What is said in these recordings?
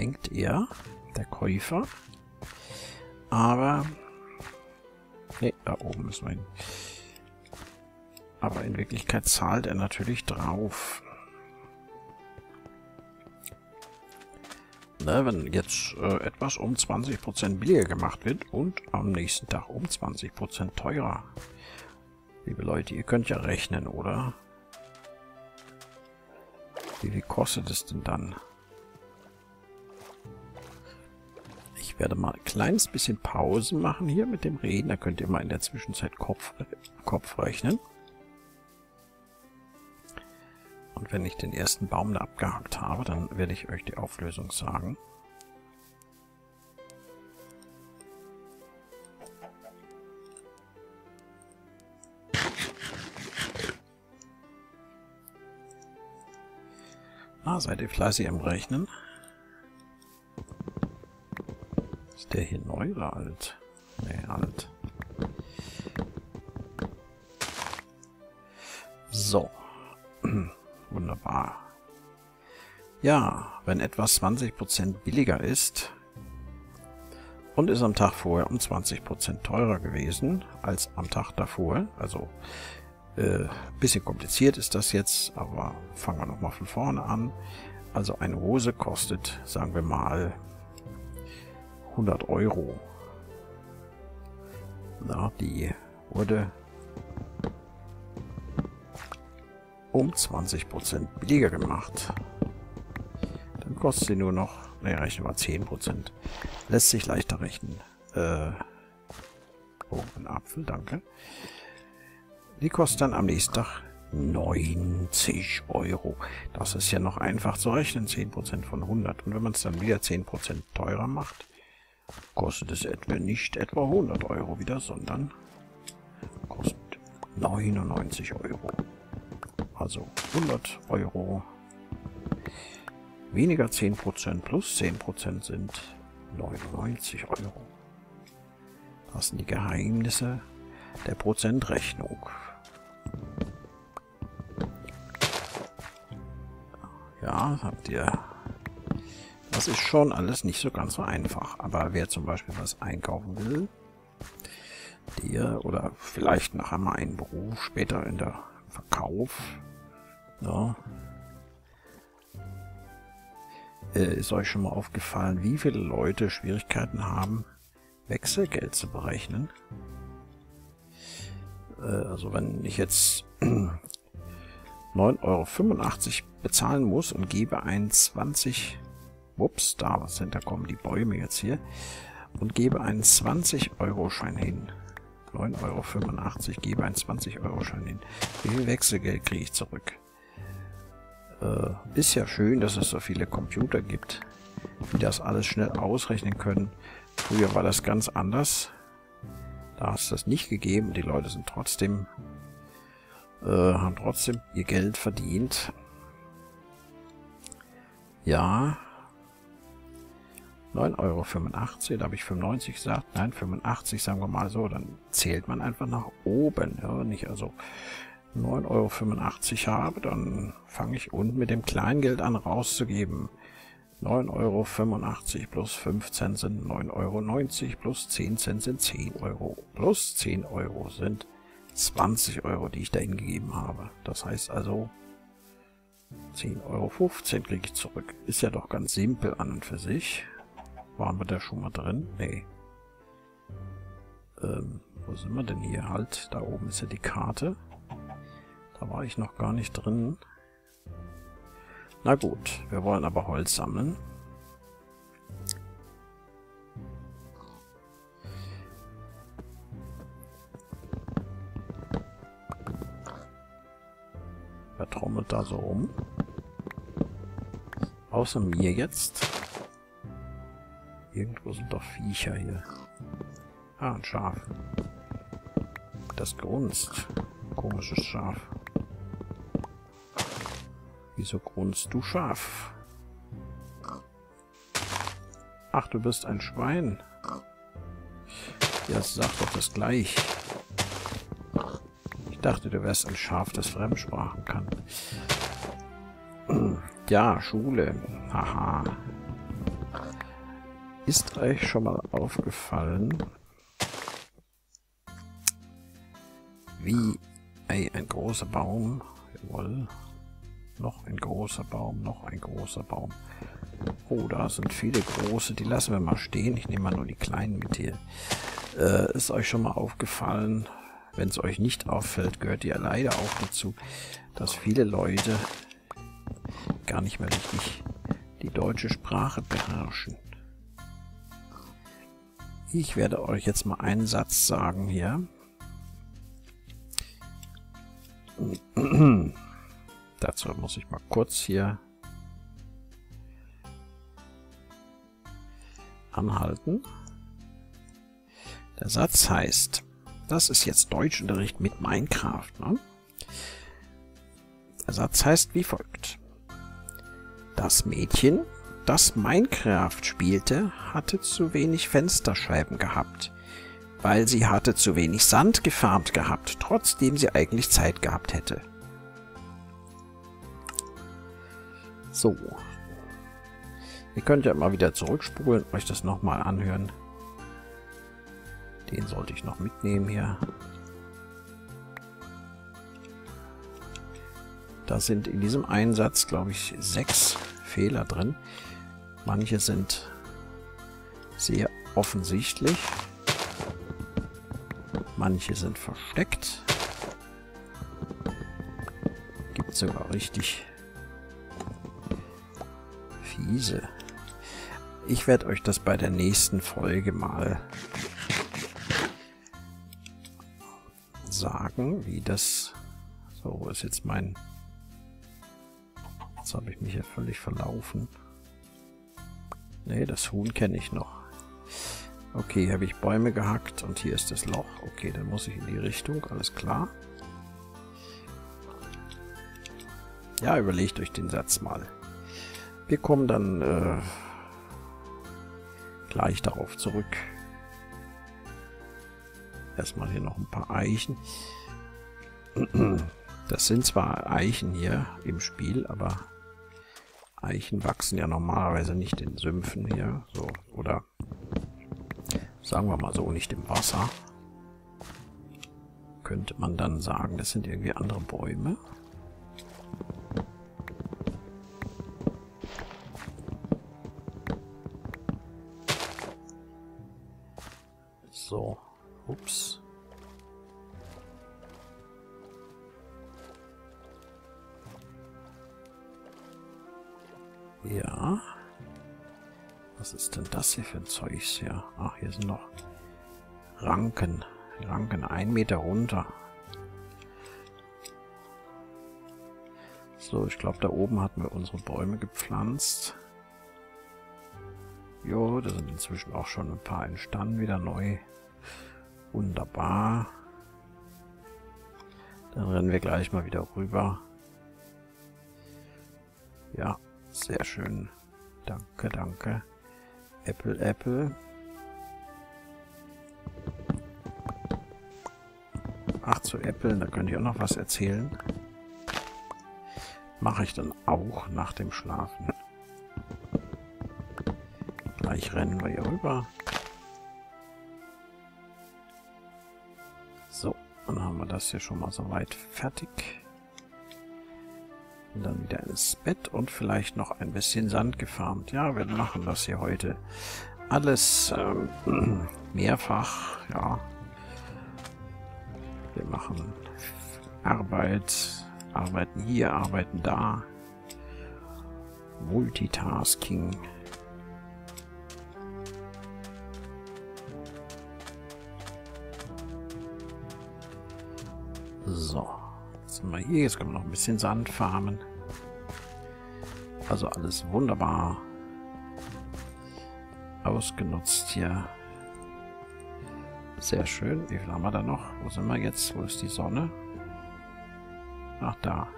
denkt er, der Käufer. Aber... Ne, da oben müssen wir hin. Aber in Wirklichkeit zahlt er natürlich drauf. Ne, wenn jetzt etwas um 20% billiger gemacht wird und am nächsten Tag um 20% teurer. Liebe Leute, ihr könnt ja rechnen, oder? Wie viel kostet es denn dann? Ich werde mal ein kleines bisschen Pause machen hier mit dem Reden. Da könnt ihr mal in der Zwischenzeit Kopf rechnen. Und wenn ich den ersten Baum da abgehakt habe, dann werde ich euch die Auflösung sagen. Na, seid ihr fleißig am Rechnen? Ist der hier neu oder alt? Nee, alt. So. Wunderbar. Ja, wenn etwas 20% billiger ist und ist am Tag vorher um 20% teurer gewesen als am Tag davor, also bisschen kompliziert ist das jetzt, aber fangen wir nochmal von vorne an. Also eine Hose kostet, sagen wir mal, 100 Euro. Na, die wurde um 20% billiger gemacht. Dann kostet sie nur noch, ne, rechnen wir 10%. Lässt sich leichter rechnen. Oh, ein Apfel, danke. Die kostet dann am nächsten Tag 90 Euro. Das ist ja noch einfach zu rechnen, 10% von 100. Und wenn man es dann wieder 10% teurer macht, kostet es etwa nicht etwa 100 Euro wieder, sondern kostet 99 Euro. Also 100 Euro weniger 10% plus 10% sind 99 Euro. Das sind die Geheimnisse der Prozentrechnung. Ja, habt ihr. Das ist schon alles nicht so ganz so einfach. Aber wer zum Beispiel was einkaufen will, der oder vielleicht nachher mal einen Beruf später in der Verkauf, ja, ist euch schon mal aufgefallen, wie viele Leute Schwierigkeiten haben, Wechselgeld zu berechnen? Also wenn ich jetzt 9,85 € bezahlen muss und gebe ein 20, ups, da was hinter kommen die Bäume jetzt hier, und gebe einen 20-Euro-Schein hin. 9,85 € gebe einen 20-Euro-Schein hin. Wie viel Wechselgeld kriege ich zurück? Ist ja schön, dass es so viele Computer gibt, die das alles schnell ausrechnen können. Früher war das ganz anders. Da ist das nicht gegeben. Die Leute sind trotzdem, haben trotzdem ihr Geld verdient. Ja. 9,85 €, da habe ich 95 gesagt, nein, 85, sagen wir mal so, dann zählt man einfach nach oben, ja, wenn ich also 9,85 € habe, dann fange ich unten mit dem Kleingeld an rauszugeben. 9,85 € plus 15 sind 9,90 € plus 10 Cent sind 10 €, plus 10 € sind 20 €, die ich da hingegeben habe. Das heißt also, 10,15 € kriege ich zurück. Ist ja doch ganz simpel an und für sich. Waren wir da schon mal drin? Nee. Wo sind wir denn hier? Halt, da oben ist ja die Karte. Da war ich noch gar nicht drin. Na gut, wir wollen aber Holz sammeln. Wer trommelt da so rum? Außer mir jetzt. Irgendwo sind doch Viecher hier. Ah, ein Schaf. Das grunzt. Komisches Schaf. Wieso grunzt du, Schaf? Ach, du bist ein Schwein. Ja, sag doch das gleich. Ich dachte, du wärst ein Schaf, das Fremdsprachen kann. Ja, Schule. Haha. Ist euch schon mal aufgefallen, wie ein großer Baum, jawohl, noch ein großer Baum, noch ein großer Baum. Oh, da sind viele große, die lassen wir mal stehen. Ich nehme mal nur die kleinen mit hier. Ist euch schon mal aufgefallen, wenn es euch nicht auffällt, gehört ihr leider auch dazu, dass viele Leute gar nicht mehr richtig die deutsche Sprache beherrschen. Ich werde euch jetzt mal einen Satz sagen hier. Dazu muss ich mal kurz hier anhalten. Der Satz heißt, das ist jetzt Deutschunterricht mit Minecraft, ne? Der Satz heißt wie folgt. Das Mädchen, das Minecraft spielte, hatte zu wenig Fensterscheiben gehabt, weil sie hatte zu wenig Sand gefarmt gehabt, trotzdem sie eigentlich Zeit gehabt hätte. So. Ihr könnt ja immer wieder zurückspulen, euch das nochmal anhören. Den sollte ich noch mitnehmen hier. Da sind in diesem Einsatz, glaube ich, 6 Fehler drin. Manche sind sehr offensichtlich. Manche sind versteckt. Gibt sogar richtig fiese. Ich werde euch das bei der nächsten Folge mal sagen, wie das... So, wo ist jetzt mein... Jetzt habe ich mich ja völlig verlaufen. Ne, das Huhn kenne ich noch. Okay, hier habe ich Bäume gehackt und hier ist das Loch. Okay, dann muss ich in die Richtung, alles klar. Ja, überlegt euch den Satz mal. Wir kommen dann gleich darauf zurück. Erstmal hier noch ein paar Eichen. Das sind zwar Eichen hier im Spiel, aber Eichen wachsen ja normalerweise nicht in Sümpfen hier, so, oder sagen wir mal so, nicht im Wasser. Könnte man dann sagen, das sind irgendwie andere Bäume. So, ups. Ja. Was ist denn das hier für ein Zeugs hier? Ach, hier sind noch Ranken. Ranken 1 Meter runter. So, ich glaube, da oben hatten wir unsere Bäume gepflanzt. Jo, da sind inzwischen auch schon ein paar entstanden, wieder neu. Wunderbar. Dann rennen wir gleich mal wieder rüber. Ja. Sehr schön. Danke, danke. Apple, Apple. Ach, zu Äpfeln, da könnte ich auch noch was erzählen. Mache ich dann auch nach dem Schlafen. Gleich rennen wir hier rüber. So, dann haben wir das hier schon mal soweit fertig. Und dann wieder ins Bett und vielleicht noch ein bisschen Sand gefarmt. Ja, wir machen das hier heute alles mehrfach. Ja, wir machen Arbeit, arbeiten hier, arbeiten da. Multitasking. So. Sind wir hier, jetzt können wir noch ein bisschen Sand farmen. Also alles wunderbar ausgenutzt hier. Sehr schön. Wie viel haben wir da noch? Wo sind wir jetzt? Wo ist die Sonne? Ach, da.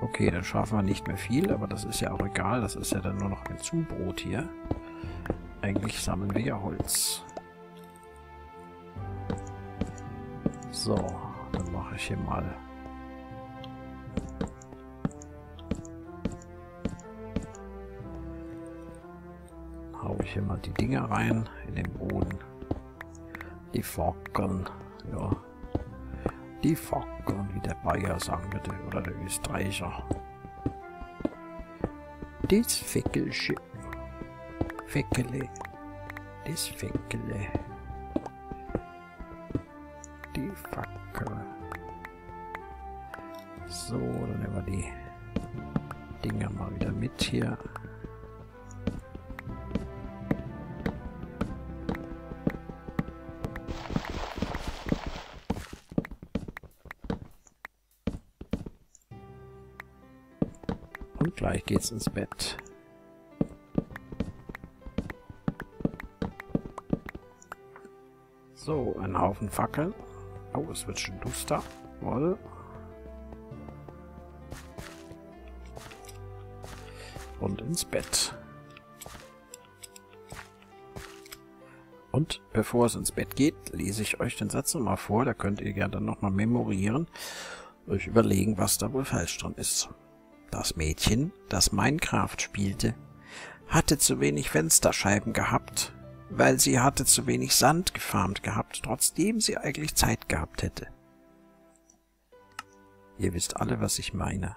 Okay, dann schaffen wir nicht mehr viel, aber das ist ja auch egal. Das ist ja dann nur noch ein Zubrot hier. Eigentlich sammeln wir ja Holz. So, dann mache ich hier mal ich hier mal die Dinger rein in den Boden. Die Fackeln, ja. Die Fackeln, wie der Bayer sagen würde, oder der Österreicher. Das Fickelschiff. Fickele. Das Fickele. Die Fackel. So, dann nehmen wir die Dinger mal wieder mit hier. Und gleich geht's ins Bett. So, ein Haufen Fackeln. Oh, es wird schon duster. Woll. Und ins Bett. Und bevor es ins Bett geht, lese ich euch den Satz nochmal vor. Da könnt ihr ja dann nochmal memorieren. Euch überlegen, was da wohl falsch dran ist. Das Mädchen, das Minecraft spielte, hatte zu wenig Fensterscheiben gehabt, weil sie hatte zu wenig Sand gefarmt gehabt, trotzdem sie eigentlich Zeit gehabt hätte. Ihr wisst alle, was ich meine.